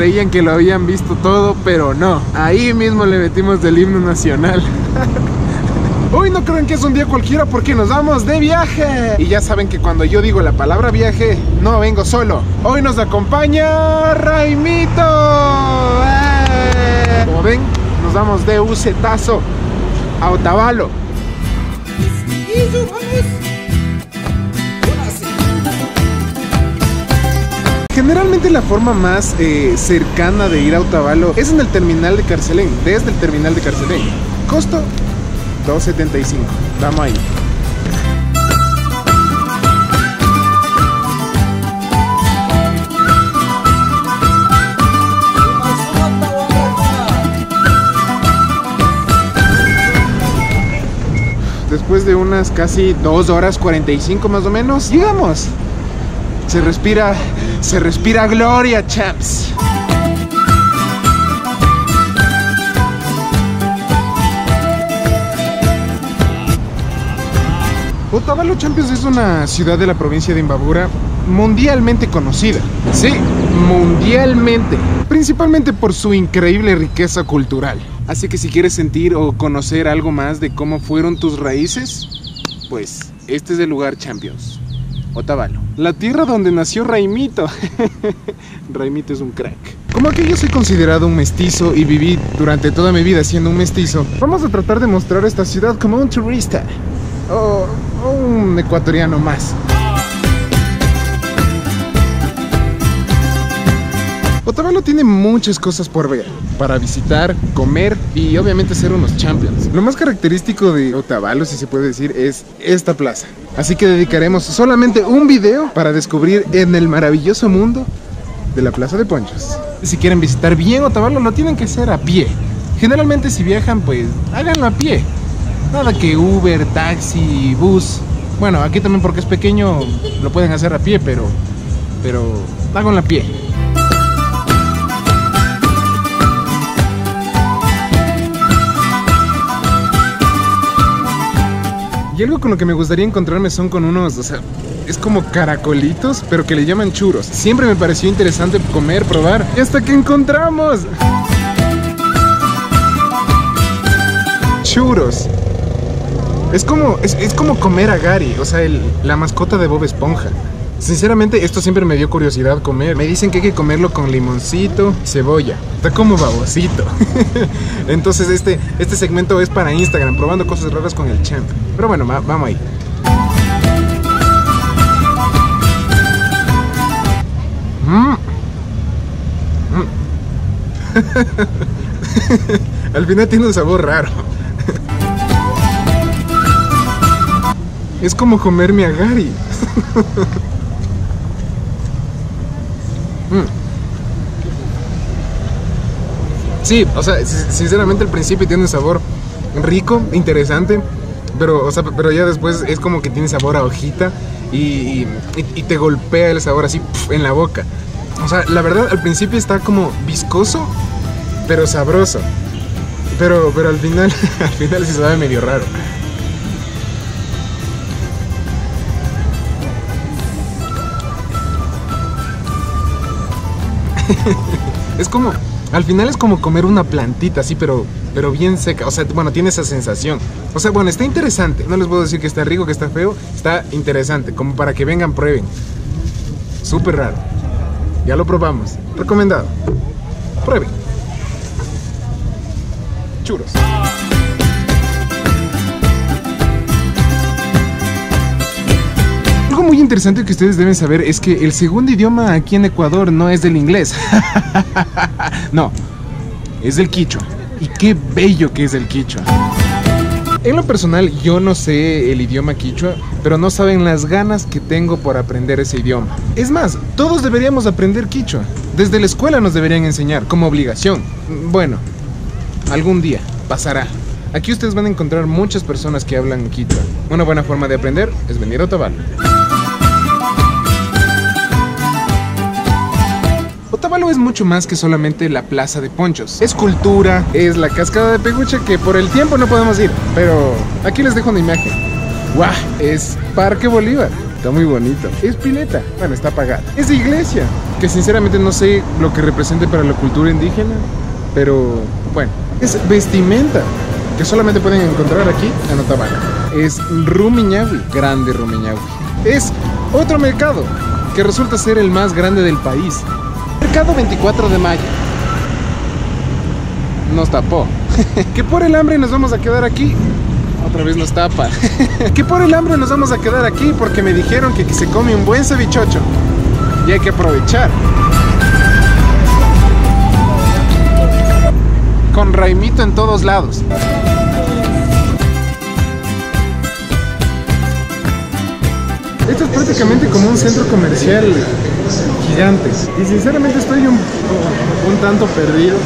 creían que lo habían visto todo, pero no. Ahí mismo le metimos del himno nacional. Hoy no crean que es un día cualquiera porque nos vamos de viaje. Y ya saben que cuando yo digo la palabra viaje, no vengo solo. Hoy nos acompaña Raimito. ¡Eh! Como ven, nos vamos de Ucetazo a Otavalo. Generalmente la forma más cercana de ir a Otavalo es en el terminal de Carcelén. Desde el terminal de Carcelén. Costo 2.75. Vamos ahí. Después de unas casi 2 horas 45 más o menos, llegamos. Se respira gloria, chaps. Otavalo, Champions, es una ciudad de la provincia de Imbabura mundialmente conocida. Sí, mundialmente. Principalmente por su increíble riqueza cultural. Así que si quieres sentir o conocer algo más de cómo fueron tus raíces, pues este es el lugar, Champions. Otavalo. La tierra donde nació Raimito. Raimito es un crack. Como aquí yo soy considerado un mestizo y viví durante toda mi vida siendo un mestizo, vamos a tratar de mostrar esta ciudad como un turista. O un ecuatoriano más. Otavalo tiene muchas cosas por ver, para visitar, comer y obviamente ser unos champions. Lo más característico de Otavalo, si se puede decir, es esta plaza. Así que dedicaremos solamente un video para descubrir en el maravilloso mundo de la Plaza de Ponchos. Si quieren visitar bien Otavalo, lo tienen que hacer a pie. Generalmente si viajan, pues háganlo a pie. Nada que Uber, taxi, bus. Bueno, aquí también porque es pequeño lo pueden hacer a pie, pero hagan la pie. Y algo con lo que me gustaría encontrarme son con unos, o sea, es como caracolitos, pero que le llaman churros. Siempre me pareció interesante comer, probar, hasta que encontramos churros. Es como comer a Gary, o sea, la mascota de Bob Esponja. Sinceramente, esto siempre me dio curiosidad comer. Me dicen que hay que comerlo con limoncito, cebolla. Está como babosito. Entonces este segmento es para Instagram, probando cosas raras con el champ. Pero bueno, vamos ahí. Al final tiene un sabor raro. Es como comerme a Gary. Sí, o sea, sinceramente al principio tiene un sabor rico, interesante, pero ya después es como que tiene sabor a hojita y te golpea el sabor así en la boca. O sea, la verdad al principio está como viscoso, pero sabroso. Pero al final sí sabe medio raro. Al final es como comer una plantita así, pero bien seca. O sea, bueno, tiene esa sensación. O sea, bueno, está interesante. No les puedo decir que está rico, que está feo. Está interesante, como para que vengan, prueben. Súper raro. Ya lo probamos. Recomendado. Prueben. Churros. Muy interesante que ustedes deben saber es que el segundo idioma aquí en Ecuador no es el inglés. No, es el quichua. Y qué bello que es el quichua. En lo personal yo no sé el idioma quichua, pero no saben las ganas que tengo por aprender ese idioma. Es más, todos deberíamos aprender quichua. Desde la escuela nos deberían enseñar como obligación. Bueno, algún día pasará. Aquí ustedes van a encontrar muchas personas que hablan quichua. Una buena forma de aprender es venir a Otavalo. Otavalo es mucho más que solamente la Plaza de Ponchos. Es cultura, es la cascada de Pegucha que por el tiempo no podemos ir. Pero aquí les dejo una imagen. ¡Guau! Es Parque Bolívar. Está muy bonito. Es pileta. Bueno, está apagada. Es iglesia, que sinceramente no sé lo que represente para la cultura indígena, pero bueno. Es vestimenta, que solamente pueden encontrar aquí en Otavalo. Es Rumiñagui, grande Rumiñagui. Es otro mercado, que resulta ser el más grande del país. Mercado 24 de mayo. Nos tapó. Que por el hambre nos vamos a quedar aquí. Otra vez nos tapa. Que por el hambre nos vamos a quedar aquí porque me dijeron que se come un buen cevichocho. Y hay que aprovechar. Con Raimito en todos lados. Esto es prácticamente como un centro comercial gigante. Y sinceramente estoy un tanto perdido.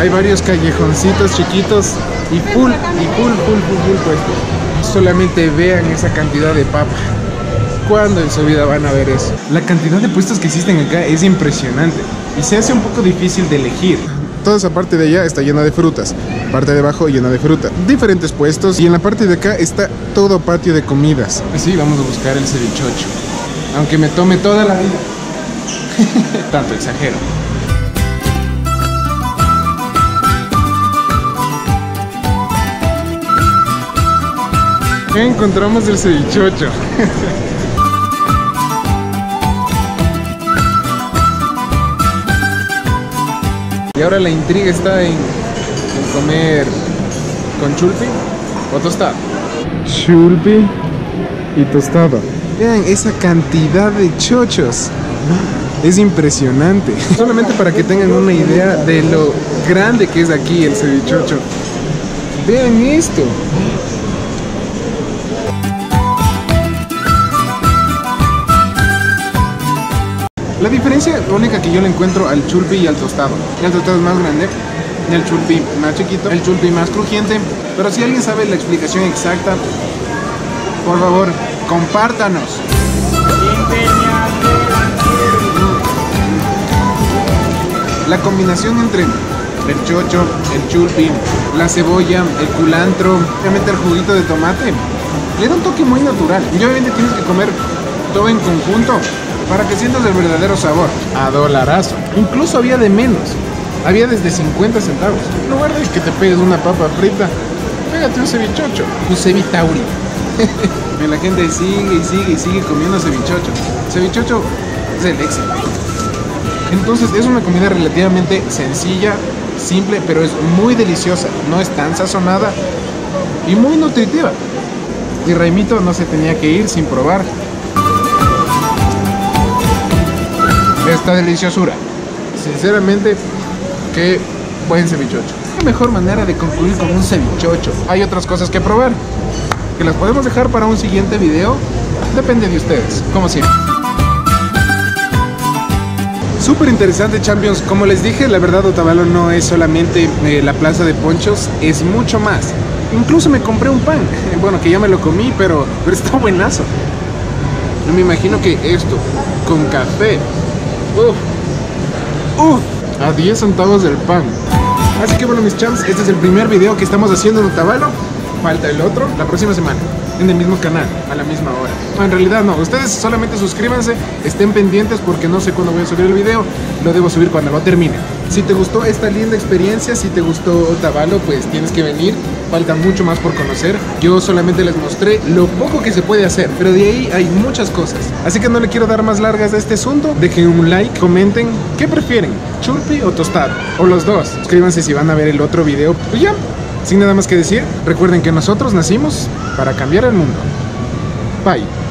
Hay varios callejoncitos chiquitos y full puestos. Solamente vean esa cantidad de papa. ¿Cuándo en su vida van a ver eso? La cantidad de puestos que existen acá es impresionante. Y se hace un poco difícil de elegir. Toda esa parte de allá está llena de frutas. Parte de abajo llena de fruta. Diferentes puestos. Y en la parte de acá está todo patio de comidas. Así vamos a buscar el cevichocho. Aunque me tome toda la vida. Tanto exagero. Encontramos el cevichocho. Y ahora la intriga está en comer con chulpi o tostado. Chulpi y tostado. Vean esa cantidad de chochos. Es impresionante. Solamente para que tengan una idea de lo grande que es aquí el cevichocho. Vean esto. La diferencia única que yo le encuentro al chulpi y al tostado. El tostado es más grande, el chulpi más chiquito, el chulpi más crujiente. Pero si alguien sabe la explicación exacta, por favor, compártanos. La combinación entre el chocho, el chulpi, la cebolla, el culantro, obviamente el juguito de tomate, le da un toque muy natural. Y obviamente tienes que comer todo en conjunto para que sientas el verdadero sabor. A dolarazo. Incluso había de menos. Había desde 50 centavos. En lugar de que te pegues una papa frita, pégate un cevichocho. Un cevitauri. La gente sigue y sigue y sigue comiendo cevichocho. Cevichocho es el éxito. Entonces es una comida relativamente sencilla, simple, pero es muy deliciosa. No es tan sazonada y muy nutritiva. Y Raimito no se tenía que ir sin probar esta deliciosura. Sinceramente, qué buen cevichocho. ¿Qué mejor manera de concluir con un cevichocho? Hay otras cosas que probar, que las podemos dejar para un siguiente video. Depende de ustedes, como siempre. Súper interesante, Champions. Como les dije, la verdad Otavalo no es solamente la plaza de ponchos, es mucho más. Incluso me compré un pan, bueno, que ya me lo comí, pero está buenazo. No me imagino que esto, con café. A 10 centavos del pan. Así que bueno, mis champs, este es el primer video que estamos haciendo en Otavalo. Falta el otro, la próxima semana, en el mismo canal, a la misma hora. No, en realidad no, ustedes solamente suscríbanse, estén pendientes porque no sé cuándo voy a subir el video. Lo debo subir cuando lo termine. Si te gustó esta linda experiencia, si te gustó Otavalo, pues tienes que venir. Falta mucho más por conocer. Yo solamente les mostré lo poco que se puede hacer, pero de ahí hay muchas cosas. Así que no le quiero dar más largas a este asunto. Dejen un like, comenten qué prefieren, chulpi o tostado, o los dos. Suscríbanse si van a ver el otro video. Pues ya. Sin nada más que decir, recuerden que nosotros nacimos para cambiar el mundo. Bye.